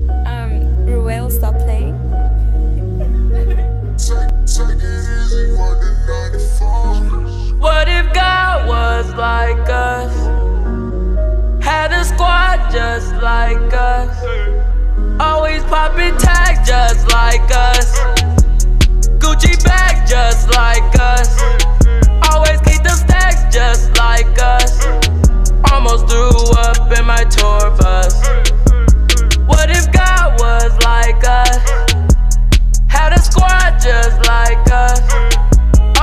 Ruel, stop playing. Take it easy, 1 to 95. What if God was like us? Had a squad just like us. Always popping tags just like us. Gucci bag just like us. Always keep them stacks just like us. Almost threw up in my tour bus. What if God was like us? Had a squad just like us.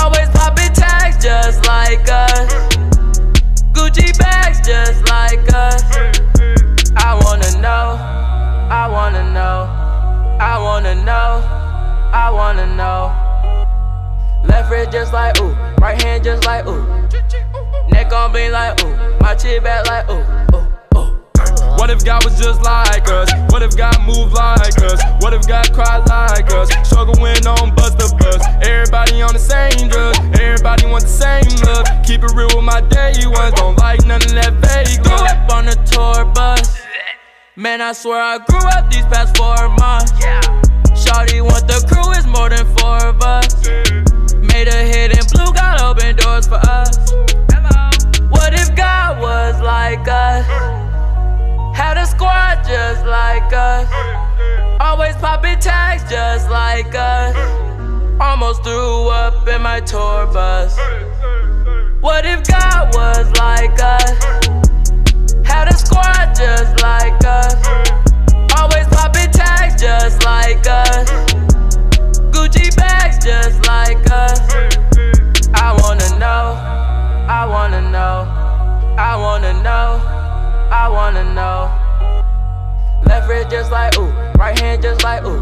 Always popping tags just like us. Gucci bags just like us. I wanna know, I wanna know, I wanna know, I wanna know. Left wrist just like ooh, right hand just like ooh. Neck on bling like ooh, my chin back like ooh, ooh. What if God was just like us? What if God moved like us? What if God cried like us? Struggling on bus to bus. Everybody on the same drugs. Everybody want the same love. Keep it real with my day ones. Don't like none of that vague. Grew up on the tour bus. Man, I swear I grew up these past 4 months. Shawty want the crew, it's more than 4 of us. Made a hit and blue, God opened doors for us. What if God was like us? Had a squad just like us. Always popping tags just like us. Almost threw up in my tour bus. What if God was like us? Had a squad just like us. Always popping tags just like us. Gucci bags just like us. I wanna know, I wanna know, I wanna know, I wanna know. Left wrist just like ooh, right hand just like ooh.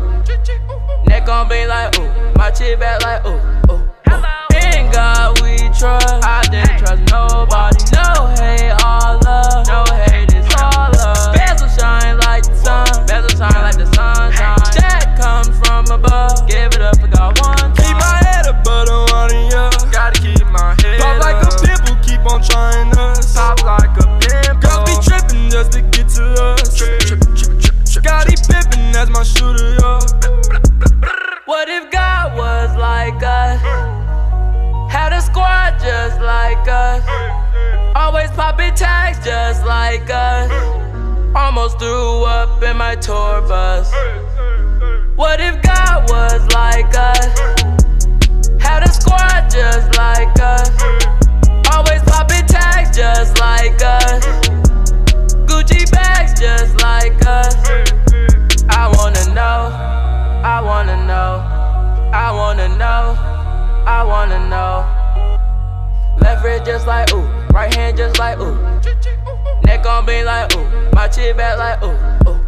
Neck on bling like ooh, my chin back like ooh, ooh. In God we trust, I didn't trust nobody. No hate, all love. No hate, it's all love. Bezel shine like the sun. Bezel shine like the sunshine. That comes from above. Give it up for God one time. Keep my head above the water, yeah. Gotta keep my head up. Pop like a pimple, keep on trying us. Pop like a pimple. Girls be trippin' just to get to us. Gotti pippin', that's my shooter, yo. What if God was like us? Had a squad just like us. Always poppin' tags just like us. Almost threw up in my tour bus. What if God was like us? Had a squad just like us. Always poppin' tags just like us. Gucci bags just like us. I wanna know, I wanna know, I wanna know, I wanna know. Left wrist just like ooh, right hand just like ooh. Neck on bling like ooh, my chin back like ooh, ooh.